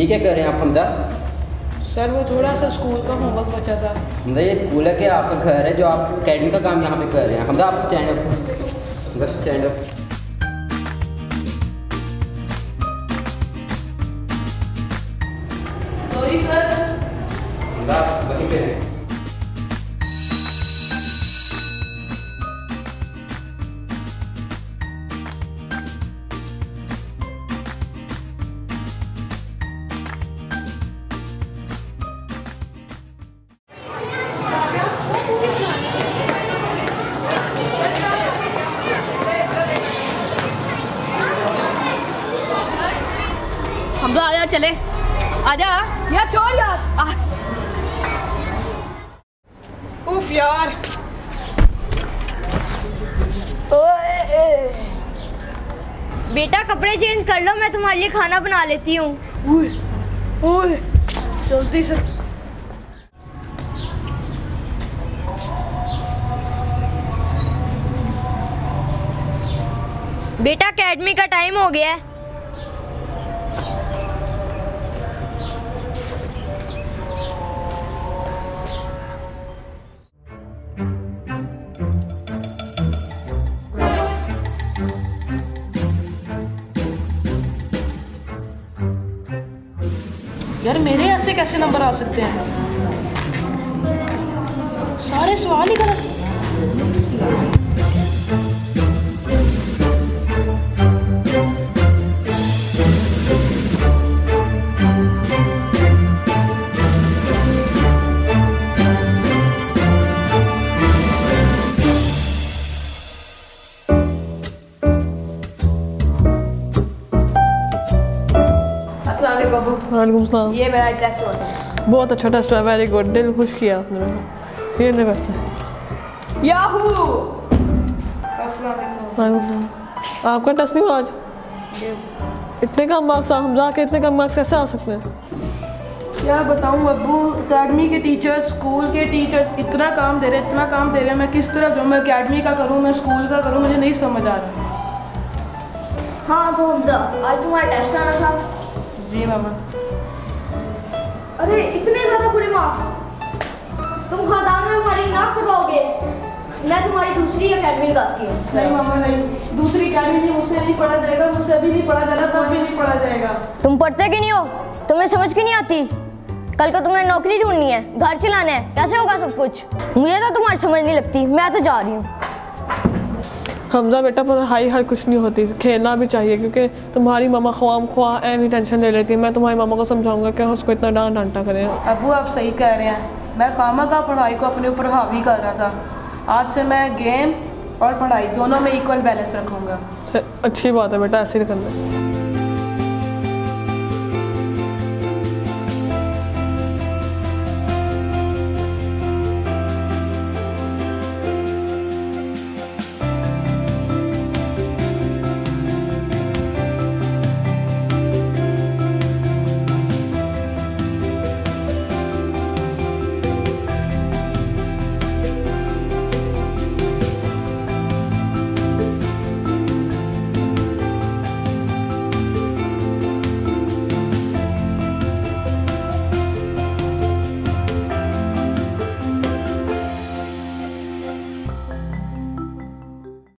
ये क्या कर रहे हैं आप हमदा? सर वो थोड़ा सा स्कूल का होमवर्क बचा था। हमदा ये स्कूल है कि आपका घर है जो आप अकेडमी का काम यहाँ पे कर रहे हैं। हमदा आप स्टैंड अप, बस stand up. Sorry sir. Hamda आप वहीं पे हैं। हमदा आजा चले, आजा यार, चल यार। उफ यार, ओए बेटा कपड़े चेंज कर लो, मैं तुम्हारे लिए खाना बना लेती हूँ। जल्दी से बेटा, अकेडमी का टाइम हो गया है। यार मेरे ऐसे कैसे नंबर आ सकते हैं, सारे सवाल ही गलत। वालेकुम, ये मेरा टेस्ट हुआ था, बहुत अच्छा टेस्ट हुआ, वेरी गुड, दिल खुश किया आपने मेरा। ये ले पैसा, याहू। अस्सलाम वालेकुम, आपका टेस्ट नहीं हुआ आज? इतने कम मार्क्स, हमजा के इतने कम मार्क्स कैसे आ सकते हैं? यार बताऊं अब्बू, अकेडमी के टीचर, स्कूल के टीचर इतना काम दे रहे, इतना काम दे रहे, मैं किस तरह जो मैं अकेडमी का करूँ, मैं स्कूल का करूँ, मुझे नहीं समझ आ रहा। हाँ तो हमजा, आज तुम्हारा टेस्ट आना था। जी मामा। अरे इतने ज़्यादा बुरे मार्क्स, तुम खानदान में हमारी नाक कटवाओगे। मैं तुम्हारी दूसरी अकेडमी लगाती हूँ। नहीं मामा नहीं, दूसरी अकेडमी में मुझसे नहीं पढ़ा जाएगा, मुझसे अभी नहीं पढ़ा जाएगा, तो अभी नहीं पढ़ा जाएगा। तुम पढ़ते क्यों नहीं हो, तुम्हें समझ क्यों नहीं आती? कल को तुमने नौकरी ढूंढनी है, घर चलाना है, कैसे होगा सब कुछ? मुझे तो तुम्हारी समझ नहीं लगती, मैं तो जा रही हूँ। हमजा बेटा पढ़ाई हर कुछ नहीं होती, खेलना भी चाहिए, क्योंकि तुम्हारी मामा ख्वाम ख्वाह ऐसी टेंशन ले लेती है। मैं तुम्हारी मामा को समझाऊंगा कि उसको इतना डांट डांटा करें। अबू आप सही कह रहे हैं, मैं खामा का पढ़ाई को अपने ऊपर हावी कर रहा था। आज से मैं गेम और पढ़ाई दोनों में इक्वल बैलेंस रखूँगा। अच्छी बात है बेटा, ऐसे ही करना।